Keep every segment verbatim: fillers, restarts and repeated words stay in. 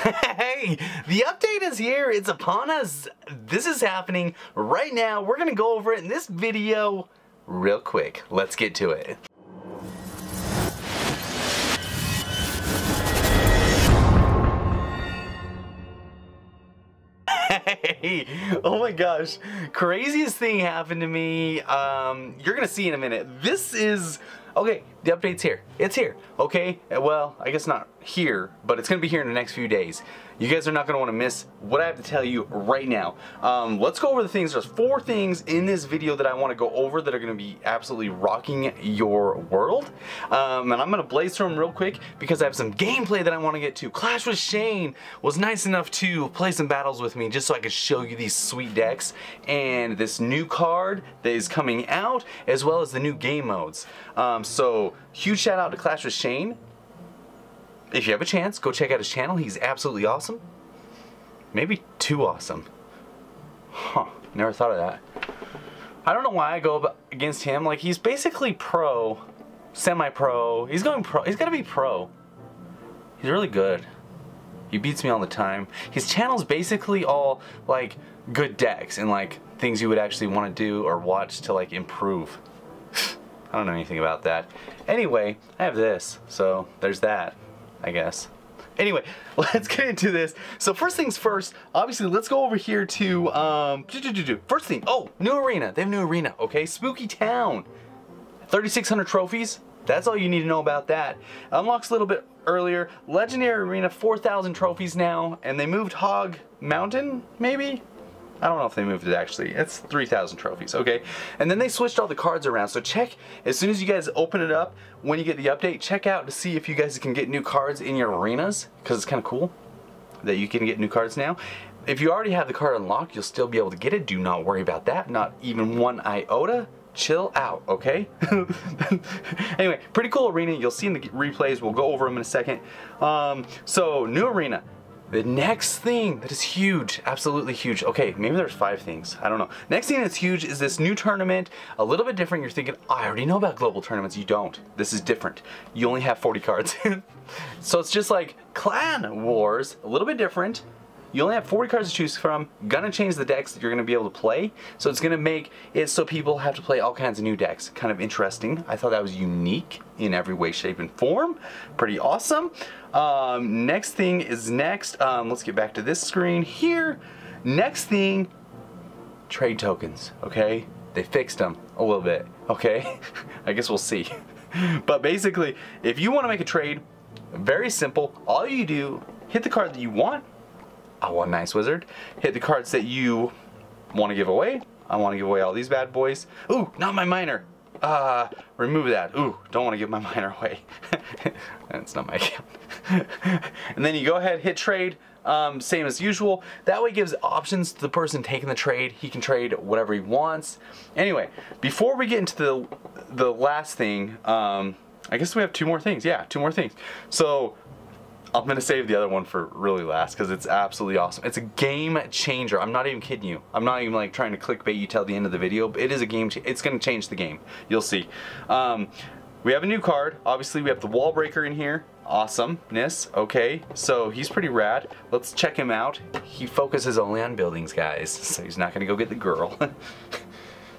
Hey, the update is here. It's upon us. This is happening right now. We're gonna go over it in this video real quick. Let's get to it. Hey, oh my gosh, craziest thing happened to me. Um, you're gonna see in a minute. This is, okay, the update's here. It's here, okay? Well, I guess not here, but it's gonna be here in the next few days. You guys are not gonna wanna miss what I have to tell you right now. Um, let's go over the things. There's four things in this video that I wanna go over that are gonna be absolutely rocking your world. Um, and I'm gonna blaze through them real quick because I have some gameplay that I wanna get to. Clash with Shane was nice enough to play some battles with me just so I could show you these sweet decks and this new card that is coming out, as well as the new game modes. Um, So, huge shout out to Clash with Shane. If you have a chance, go check out his channel. He's absolutely awesome. Maybe too awesome. Huh, never thought of that. I don't know why I go against him. Like, he's basically pro, semi-pro. He's going pro. He's gotta be pro. He's really good. He beats me all the time. His channel's basically all, like, good decks and, like, things you would actually want to do or watch to, like, improve. I don't know anything about that. Anyway, I have this, so there's that, I guess. Anyway, let's get into this. So first things first, obviously let's go over here to, um, first thing, oh, new arena. They have new arena, okay? Spooky Town, thirty-six hundred trophies. That's all you need to know about that. Unlocks a little bit earlier. Legendary Arena, four thousand trophies now, and they moved Hog Mountain, maybe? I don't know if they moved it actually. It's three thousand trophies, okay? And then they switched all the cards around. So check, as soon as you guys open it up, when you get the update, check out to see if you guys can get new cards in your arenas, because it's kind of cool that you can get new cards now. If you already have the card unlocked, you'll still be able to get it. Do not worry about that, not even one iota. Chill out, okay? Anyway, pretty cool arena. You'll see in the replays. We'll go over them in a second. Um, so, new arena. The next thing that is huge, absolutely huge. Okay, maybe there's five things, I don't know. Next thing that's huge is this new tournament. A little bit different, you're thinking, oh, I already know about global tournaments. You don't, this is different. You only have forty cards. So it's just like Clan Wars, a little bit different. You only have forty cards to choose from. Gonna change the decks that you're gonna be able to play. So it's gonna make it so people have to play all kinds of new decks. Kind of interesting. I thought that was unique in every way, shape, and form. Pretty awesome. Um, next thing is next. Um, let's get back to this screen here. Next thing, trade tokens, okay? They fixed them a little bit, okay? I guess we'll see. But basically, if you wanna make a trade, very simple. All you do, hit the card that you want. I want Nice Wizard. Hit the cards that you want to give away. I want to give away all these bad boys. Ooh, not my minor. Uh, remove that. Ooh, don't want to give my minor away. That's not my account. And then you go ahead, hit trade, um, same as usual. That way gives options to the person taking the trade. He can trade whatever he wants. Anyway, before we get into the, the last thing, um, I guess we have two more things. Yeah, two more things. So, I'm gonna save the other one for really last because it's absolutely awesome. It's a game changer. I'm not even kidding you. I'm not even like trying to clickbait you till the end of the video, but it is a game, it's gonna change the game. You'll see. Um, we have a new card. Obviously we have the Wall Breaker in here. Awesomeness, okay. So he's pretty rad. Let's check him out. He focuses only on buildings, guys. So he's not gonna go get the girl.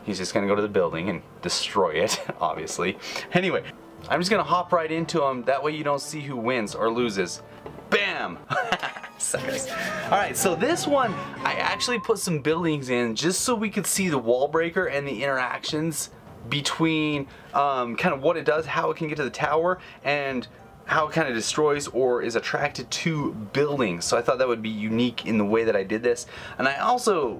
He's just gonna go to the building and destroy it, obviously. Anyway. I'm just gonna hop right into them, that way you don't see who wins or loses. Bam! Suckers. Alright, so this one, I actually put some buildings in just so we could see the Wall Breaker and the interactions between um, kind of what it does, how it can get to the tower, and how it kind of destroys or is attracted to buildings. So I thought that would be unique in the way that I did this. And I also,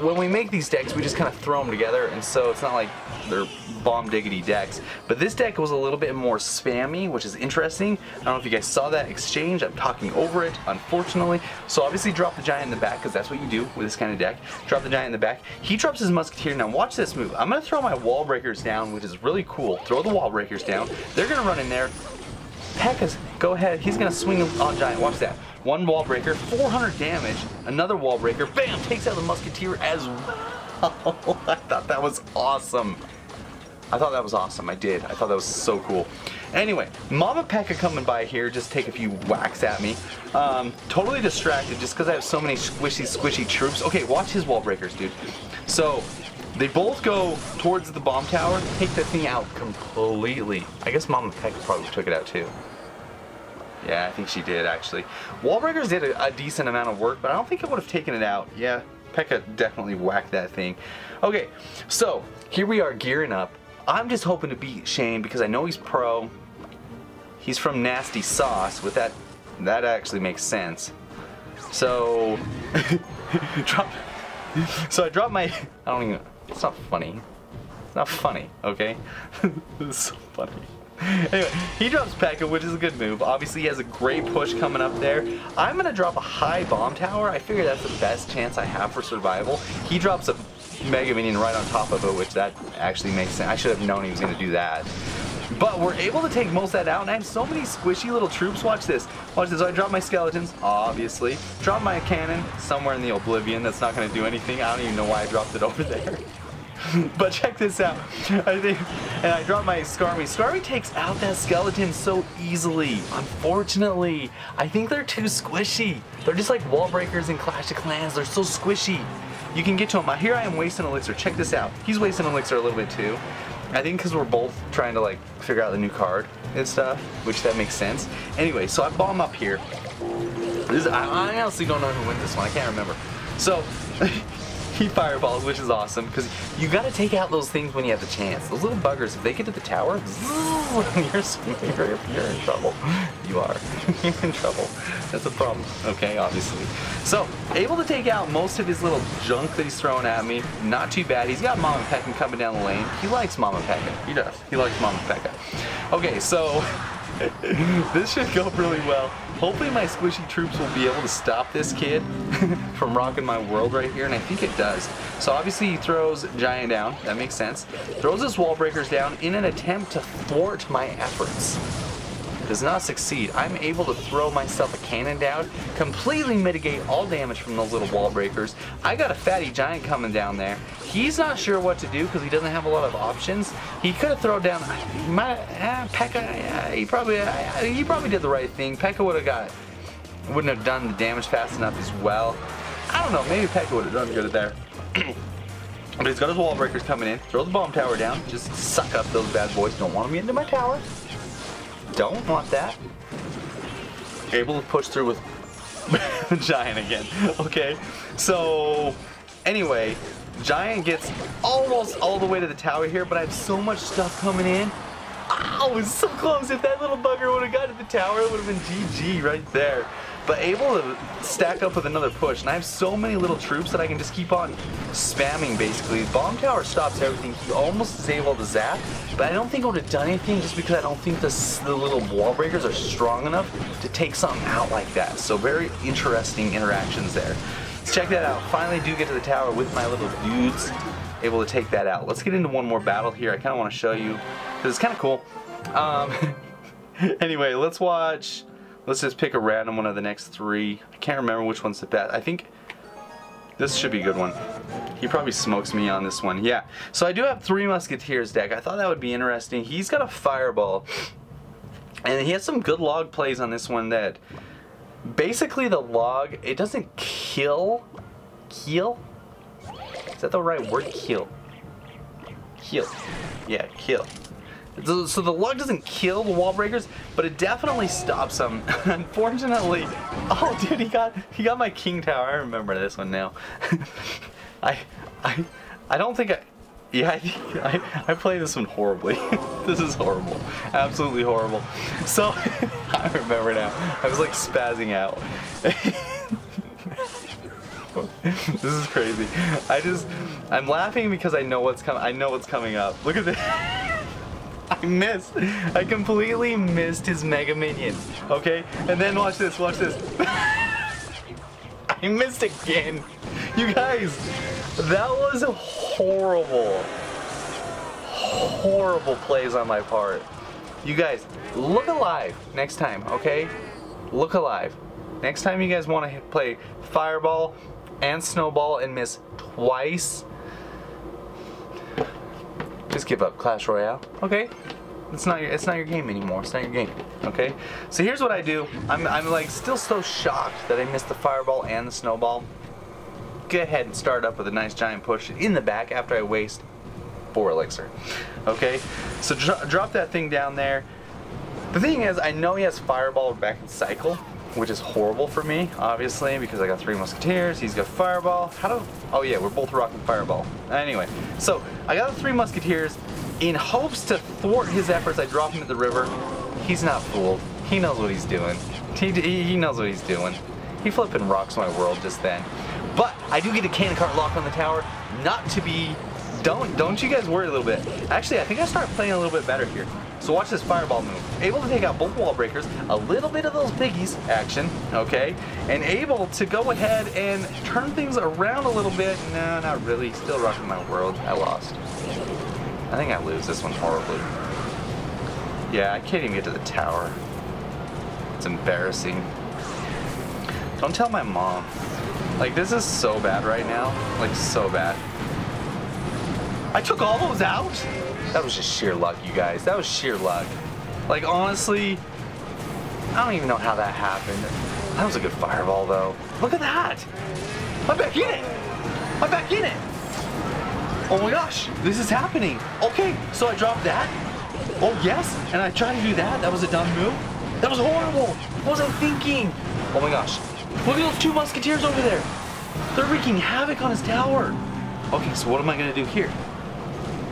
when we make these decks, we just kind of throw them together, and so it's not like they're bomb diggity decks. But this deck was a little bit more spammy, which is interesting. I don't know if you guys saw that exchange. I'm talking over it, unfortunately. So obviously drop the giant in the back, because that's what you do with this kind of deck. Drop the giant in the back. He drops his musketeer. Now watch this move. I'm gonna throw my Wall Breakers down, which is really cool. Throw the Wall Breakers down. They're gonna run in there. Pekka's, go ahead, he's gonna swing on giant, watch that. One Wall Breaker, four hundred damage, another Wall Breaker, bam, takes out the musketeer as well. I thought that was awesome. I thought that was awesome. I did. I thought that was so cool. Anyway, Mama Pekka coming by here, just take a few whacks at me. Um, totally distracted just because I have so many squishy, squishy troops. Okay, watch his wall breakers, dude. So, they both go towards the bomb tower, take that thing out completely. I guess Mama Pekka probably took it out too. Yeah, I think she did actually. Wall breakers did a, a decent amount of work, but I don't think it would have taken it out. Yeah, Pekka definitely whacked that thing. Okay, so here we are gearing up. I'm just hoping to beat Shane because I know he's pro. He's from Nasty Sauce. With that, that actually makes sense. So, drop. So I dropped my. I don't even. It's not funny. It's not funny. Okay. It's so funny. Anyway, he drops Pekka, which is a good move. Obviously, he has a great push coming up there. I'm gonna drop a high bomb tower. I figure that's the best chance I have for survival. He drops a Mega Minion right on top of it, which that actually makes sense. I should have known he was going to do that. But we're able to take most of that out, and I have so many squishy little troops. Watch this. Watch this. So I drop my skeletons, obviously. Drop my cannon somewhere in the oblivion. That's not going to do anything. I don't even know why I dropped it over there. But check this out. I think, and I dropped my Skarmy. Skarmy takes out that skeleton so easily. Unfortunately, I think they're too squishy. They're just like wall breakers in Clash of Clans. They're so squishy. You can get to him. Here I am wasting elixir. Check this out. He's wasting elixir a little bit too. I think because we're both trying to like figure out the new card and stuff, which that makes sense. Anyway, so I bomb up here. This is, I, I honestly don't know who wins this one. I can't remember. So he fireballs, which is awesome because you got to take out those things when you have the chance. Those little buggers, if they get to the tower, you're, you're, you're in trouble. You are. You're in trouble. That's a problem. Okay, obviously. So, able to take out most of his little junk that he's throwing at me. Not too bad. He's got Mama Pekka coming down the lane. He likes Mama Pekka. He does. He likes Mama Pekka. Okay, so this should go really well. Hopefully my squishy troops will be able to stop this kid from rocking my world right here, and I think it does. So obviously he throws Giant down. That makes sense. Throws his wall breakers down in an attempt to thwart my efforts. Does not succeed. I'm able to throw myself a cannon down, completely mitigate all damage from those little wall breakers. I got a fatty giant coming down there. He's not sure what to do because he doesn't have a lot of options. He could have thrown down. He might, uh, Pekka. Uh, he probably. Uh, he probably did the right thing. Pekka would have got. Wouldn't have done the damage fast enough as well. I don't know. Maybe Pekka would have done good there. But he's got his wall breakers coming in. Throw the bomb tower down. Just suck up those bad boys. Don't want them getting into my tower. Don't want that. Able to push through with the Giant again. Okay, so anyway, Giant gets almost all the way to the tower here, but I have so much stuff coming in. Oh, it's so close. If that little bugger would have got to the tower, it would have been G G right there. But able to stack up with another push, and I have so many little troops that I can just keep on spamming, basically. Bomb tower stops everything. He almost is able to zap, but I don't think I would have done anything just because I don't think this, the little wall breakers are strong enough to take something out like that. So very interesting interactions there. Let's check that out. Finally do get to the tower with my little dudes. Able to take that out. Let's get into one more battle here. I kind of want to show you, because it's kind of cool. Um, anyway, let's watch... Let's just pick a random one of the next three. I can't remember which one's the best. I think this should be a good one. He probably smokes me on this one. Yeah. So I do have three Musketeers deck. I thought that would be interesting. He's got a fireball. And he has some good log plays on this one that basically the log, it doesn't kill. Kill? Is that the right word? Kill. Kill. Yeah, kill. So the log doesn't kill the wall breakers, but it definitely stops them. Unfortunately, oh dude, he got he got my king tower. I remember this one now. I I I don't think I yeah I I, I play this one horribly. This is horrible, absolutely horrible. So I remember now. I was like spazzing out. This is crazy. I just I'm laughing because I know what's coming. I know what's coming up. Look at this. I missed. I completely missed his Mega Minion. Okay? And then watch this, watch this. I missed again. You guys, that was horrible. Horrible plays on my part. You guys, look alive next time, okay? Look alive. Next time you guys want to play Fireball and Snowball and miss twice, Just give up, Clash Royale. Okay, it's not your, it's not your game anymore. It's not your game. Okay. So here's what I do. I'm I'm like still so shocked that I missed the fireball and the snowball. Go ahead and start up with a nice giant push in the back after I waste four elixir. Okay. So dro drop that thing down there. The thing is, I know he has fireball back in cycle, which is horrible for me, obviously, because I got three musketeers, he's got fireball. How do, oh yeah, we're both rocking fireball. Anyway, so I got the three musketeers. In hopes to thwart his efforts, I drop him at the river. He's not fooled. He knows what he's doing. He, he knows what he's doing. He flipping rocks my world just then. But I do get a cannon cart lock on the tower, not to be, don't, don't you guys worry a little bit. Actually, I think I start playing a little bit better here. So watch this fireball move. Able to take out both wall breakers, a little bit of those piggies action, okay? And able to go ahead and turn things around a little bit. No, not really, still rocking my world. I lost. I think I lose this one horribly. Yeah, I can't even get to the tower. It's embarrassing. Don't tell my mom. Like, this is so bad right now. Like, so bad. I took all those out? That was just sheer luck, you guys. That was sheer luck. Like, honestly, I don't even know how that happened. That was a good fireball, though. Look at that! I'm back in it! I'm back in it! Oh my gosh, this is happening. Okay, so I dropped that. Oh, yes, and I tried to do that. That was a dumb move. That was horrible. What was I thinking? Oh my gosh. Look at those two musketeers over there. They're wreaking havoc on his tower. Okay, so what am I gonna do here?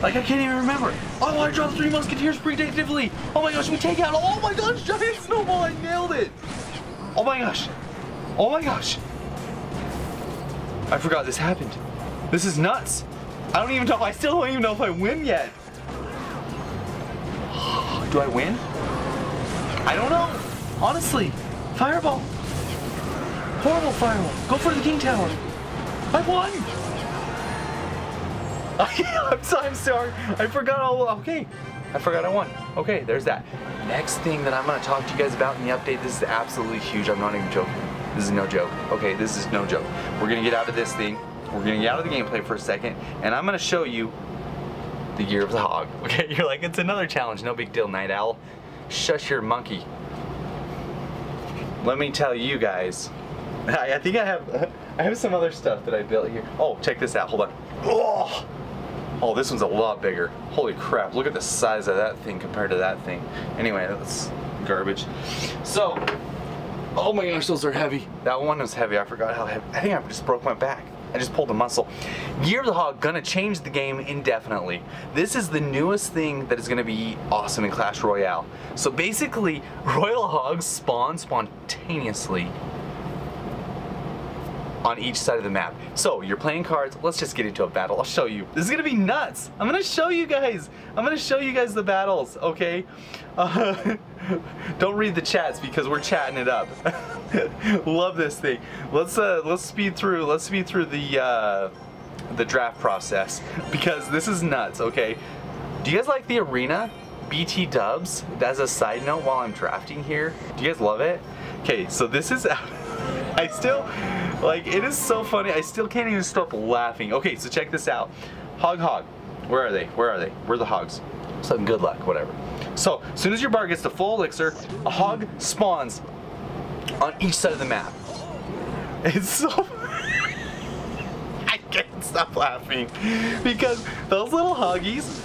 Like, I can't even remember. Oh, I want to draw the three musketeers predictively. Oh my gosh, we take out, oh my gosh, giant snowball, I nailed it. Oh my gosh, oh my gosh. I forgot this happened. This is nuts. I don't even know, I still don't even know if I win yet. Do I win? I don't know, honestly. Fireball, horrible fireball. Go for the king tower. I won. I'm, so, I'm sorry, I forgot all, okay, I forgot I won. Okay, there's that. Next thing that I'm gonna talk to you guys about in the update, this is absolutely huge, I'm not even joking. This is no joke, okay, this is no joke. We're gonna get out of this thing, we're gonna get out of the gameplay for a second, and I'm gonna show you the Gear of the Hog. Okay, you're like, it's another challenge, no big deal, Night Owl. Shush your monkey. Let me tell you guys, I, I think I have, I have some other stuff that I built here. Oh, check this out, hold on. Oh! Oh, this one's a lot bigger. Holy crap, look at the size of that thing compared to that thing. Anyway, that's garbage. So, oh my gosh, those are heavy. That one was heavy, I forgot how heavy. I think I just broke my back. I just pulled a muscle. Gear of the Hog gonna change the game indefinitely. This is the newest thing that is gonna be awesome in Clash Royale. So basically, Royal Hogs spawn spontaneously on each side of the map. So you're playing cards, let's just get into a battle. I'll show you. This is gonna be nuts. I'm gonna show you guys. I'm gonna show you guys the battles, okay? Uh, don't read the chats because we're chatting it up. Love this thing. Let's uh, let's speed through, let's speed through the, uh, the draft process because this is nuts, okay? Do you guys like the arena? B T dubs, as a side note while I'm drafting here. Do you guys love it? Okay, so this is, I still, like, it is so funny. I still can't even stop laughing. Okay, so check this out. Hog Hog. Where are they? Where are they? Where are the hogs? So good luck, whatever. So, as soon as your bar gets to full elixir, a hog spawns on each side of the map. It's so I can't stop laughing because those little hoggies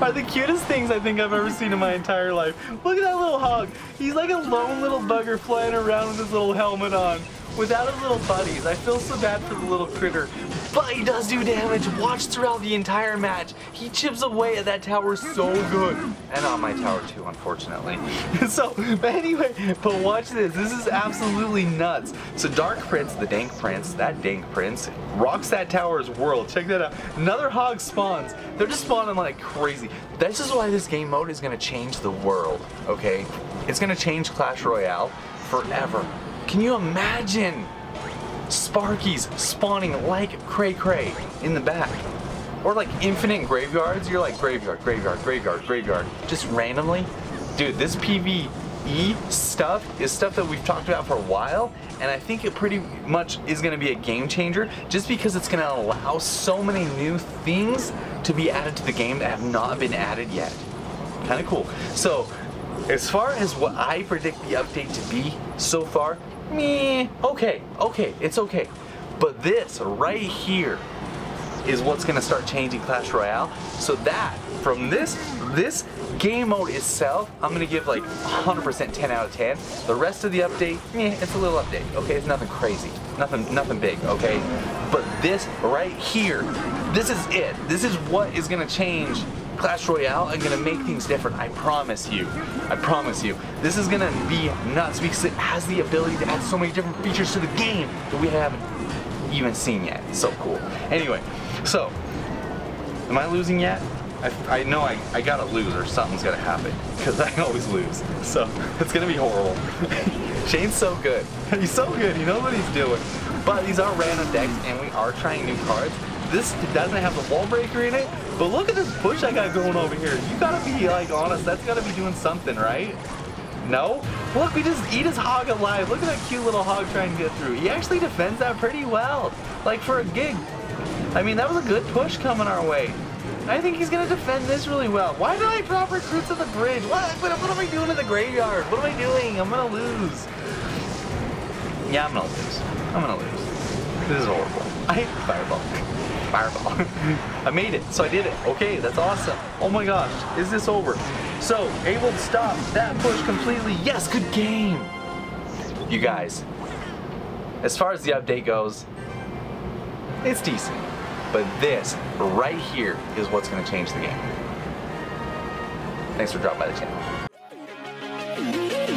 are the cutest things I think I've ever seen in my entire life. Look at that little hog. He's like a lone little bugger flying around with his little helmet on without his little buddies. I feel so bad for the little critter. But he does do damage. Watch throughout the entire match. He chips away at that tower so good. And on my tower too, unfortunately. So, but anyway, but watch this. This is absolutely nuts. So Dark Prince, the Dank Prince, that Dank Prince, rocks that tower's world. Check that out. Another hog spawns. They're just spawning like crazy. This is why this game mode is gonna change the world, okay? It's gonna change Clash Royale forever. Can you imagine? Sparkies spawning like cray cray in the back. Or like infinite graveyards. You're like graveyard, graveyard, graveyard, graveyard. Just randomly. Dude, this P V E stuff is stuff that we've talked about for a while, and I think it pretty much is going to be a game changer just because it's going to allow so many new things to be added to the game that have not been added yet. Kind of cool. So as far as what I predict the update to be so far, meh, okay, okay, it's okay. But this right here is what's going to start changing Clash Royale, so that from this this game mode itself, I'm going to give like one hundred percent ten out of ten. The rest of the update, eh, it's a little update, okay? It's nothing crazy, nothing nothing big, okay? But this right here, this is it. This is what is going to change Clash Royale and going to make things different, I promise you. I promise you. This is going to be nuts because it has the ability to add so many different features to the game that we haven't even seen yet. So cool. Anyway, so, am I losing yet? I, I know I, I gotta lose or something's gonna happen, because I always lose. So, it's gonna be horrible. Shane's so good. He's so good, he knows what he's doing. But these are random decks, and we are trying new cards. This doesn't have the Wall Breaker in it, but look at this push I got going over here. You gotta be, like, honest, that's gotta be doing something, right? No? Look, we just eat his hog alive. Look at that cute little hog trying to get through. He actually defends that pretty well. Like, for a gig. I mean, that was a good push coming our way. I think he's gonna defend this really well. Why did I drop recruits at the bridge? What, what, what am I doing in the graveyard? What am I doing? I'm gonna lose. Yeah, I'm gonna lose. I'm gonna lose. This is horrible. I hate Fireball. Fireball. I made it, so I did it. Okay, that's awesome. Oh my gosh, is this over? So, able to stop that push completely. Yes, good game. You guys, as far as the update goes, it's decent. But this right here is what's going to change the game. Thanks for dropping by the channel.